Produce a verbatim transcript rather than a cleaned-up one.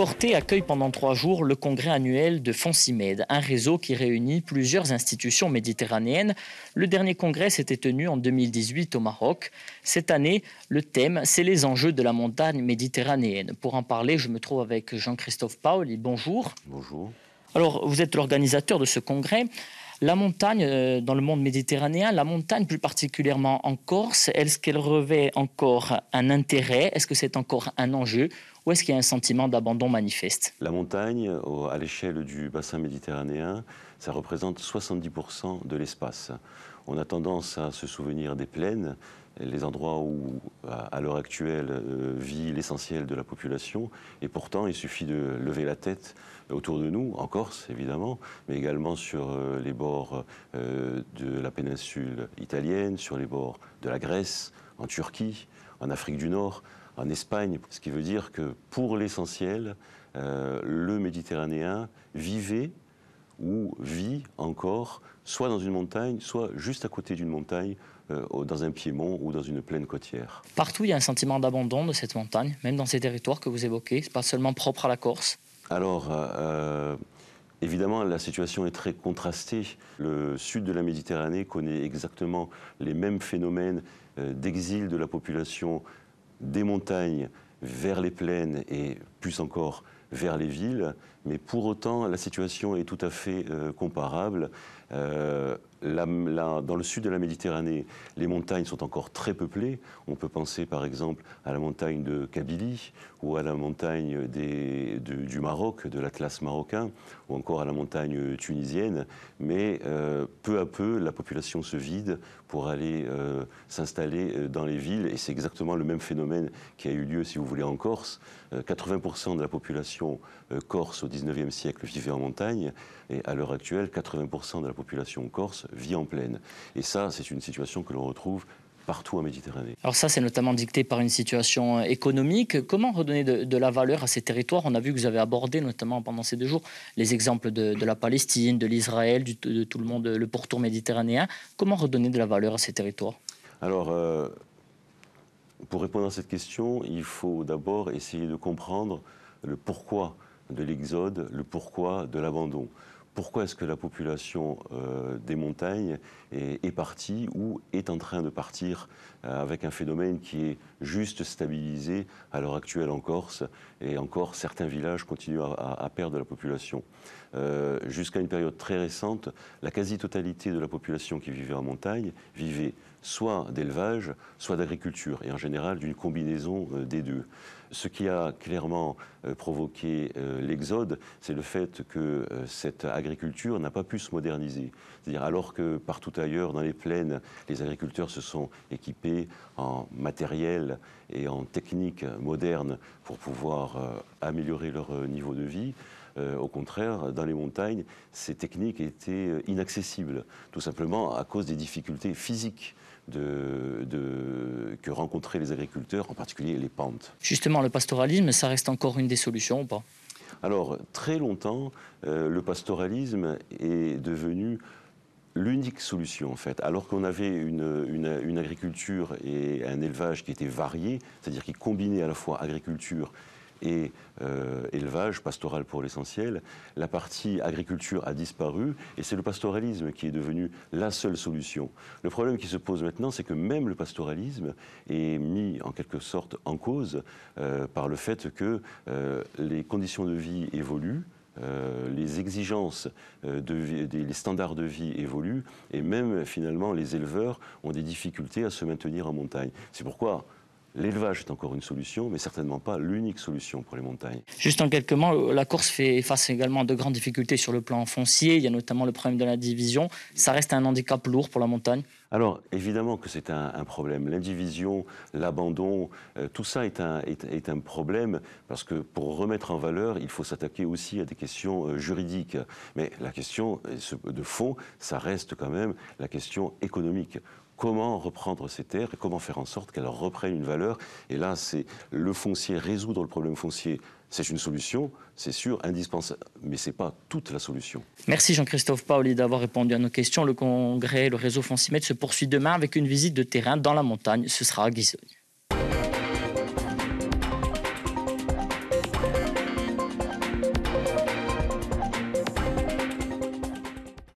Corte accueille pendant trois jours le congrès annuel de Foncimède, un réseau qui réunit plusieurs institutions méditerranéennes. Le dernier congrès s'était tenu en deux mille dix-huit au Maroc. Cette année, le thème, c'est les enjeux de la montagne méditerranéenne. Pour en parler, je me trouve avec Jean-Christophe Paoli. Bonjour. Bonjour. Alors, vous êtes l'organisateur de ce congrès. La montagne, dans le monde méditerranéen, la montagne plus particulièrement en Corse, est-ce qu'elle revêt encore un intérêt? Est-ce que c'est encore un enjeu? Ou est-ce qu'il y a un sentiment d'abandon manifeste? La montagne, à l'échelle du bassin méditerranéen, ça représente soixante-dix pour cent de l'espace. On a tendance à se souvenir des plaines, les endroits où, à l'heure actuelle, vit l'essentiel de la population. Et pourtant, il suffit de lever la tête autour de nous, en Corse évidemment, mais également sur les bords de la péninsule italienne, sur les bords de la Grèce, en Turquie, en Afrique du Nord, en Espagne. Ce qui veut dire que, pour l'essentiel, le Méditerranéen vivait ou vit encore soit dans une montagne, soit juste à côté d'une montagne, dans un piémont ou dans une plaine côtière. Partout, il y a un sentiment d'abandon de cette montagne, même dans ces territoires que vous évoquez. Ce n'est pas seulement propre à la Corse. Alors, euh, évidemment, la situation est très contrastée. Le sud de la Méditerranée connaît exactement les mêmes phénomènes d'exil de la population des montagnes vers les plaines et plus encore vers les villes. Mais pour autant, la situation est tout à fait euh, comparable. Euh, la, la, dans le sud de la Méditerranée, les montagnes sont encore très peuplées. On peut penser par exemple à la montagne de Kabylie ou à la montagne des, de, du Maroc, de l'Atlas marocain, ou encore à la montagne tunisienne. Mais euh, peu à peu, la population se vide pour aller euh, s'installer dans les villes. Et c'est exactement le même phénomène qui a eu lieu, si vous voulez, en Corse. Euh, quatre-vingts pour cent de la population euh, corse au dix-neuvième siècle vivait en montagne, et à l'heure actuelle, quatre-vingts pour cent de la population corse vit en plaine. Et ça, c'est une situation que l'on retrouve partout en Méditerranée. Alors ça, c'est notamment dicté par une situation économique. Comment redonner de, de la valeur à ces territoires? On a vu que vous avez abordé, notamment pendant ces deux jours, les exemples de, de la Palestine, de l'Israël, de tout le monde, le pourtour méditerranéen. Comment redonner de la valeur à ces territoires? Alors, euh, pour répondre à cette question, il faut d'abord essayer de comprendre le pourquoi de l'exode, le pourquoi de l'abandon. Pourquoi est-ce que la population euh, des montagnes est, est partie ou est en train de partir euh, avec un phénomène qui est juste stabilisé à l'heure actuelle en Corse, et encore certains villages continuent à, à, à perdre la population. Euh, jusqu'à une période très récente, la quasi-totalité de la population qui vivait en montagne vivait soit d'élevage, soit d'agriculture, et en général d'une combinaison euh, des deux. Ce qui a clairement euh, provoqué euh, l'exode, c'est le fait que euh, cette agriculture n'a pas pu se moderniser. C'est-à-dire, alors que partout ailleurs, dans les plaines, les agriculteurs se sont équipés en matériel et en technique moderne pour pouvoir euh, améliorer leur euh, niveau de vie, euh, au contraire, dans les montagnes, ces techniques étaient inaccessibles, tout simplement à cause des difficultés physiques De, de, que rencontraient les agriculteurs, en particulier les pentes. Justement, le pastoralisme, ça reste encore une des solutions ou pas? Alors, très longtemps, euh, le pastoralisme est devenu l'unique solution, en fait. Alors qu'on avait une, une, une agriculture et un élevage qui étaient variés, c'est-à-dire qui combinaient à la fois agriculture et euh, élevage, pastoral pour l'essentiel, la partie agriculture a disparu et c'est le pastoralisme qui est devenu la seule solution. Le problème qui se pose maintenant, c'est que même le pastoralisme est mis en quelque sorte en cause euh, par le fait que euh, les conditions de vie évoluent, Euh, les exigences, euh, de vie, des, les standards de vie évoluent et même finalement les éleveurs ont des difficultés à se maintenir en montagne. C'est pourquoi l'élevage est encore une solution, mais certainement pas l'unique solution pour les montagnes. Juste en quelques mots, la Corse fait face également à de grandes difficultés sur le plan foncier. Il y a notamment le problème de la division. Ça reste un handicap lourd pour la montagne? Alors, évidemment que c'est un, un problème. L'indivision, l'abandon, euh, tout ça est un, est, est un problème parce que pour remettre en valeur, il faut s'attaquer aussi à des questions euh, juridiques. Mais la question de fond, ça reste quand même la question économique. Comment reprendre ces terres et comment faire en sorte qu'elles reprennent une valeur? Et là, c'est le foncier, résoudre le problème foncier, c'est une solution, c'est sûr, indispensable, mais ce n'est pas toute la solution. Merci Jean-Christophe Paoli d'avoir répondu à nos questions. Le congrès, le réseau FonciMètre se poursuit demain avec une visite de terrain dans la montagne. Ce sera à Guiseuil.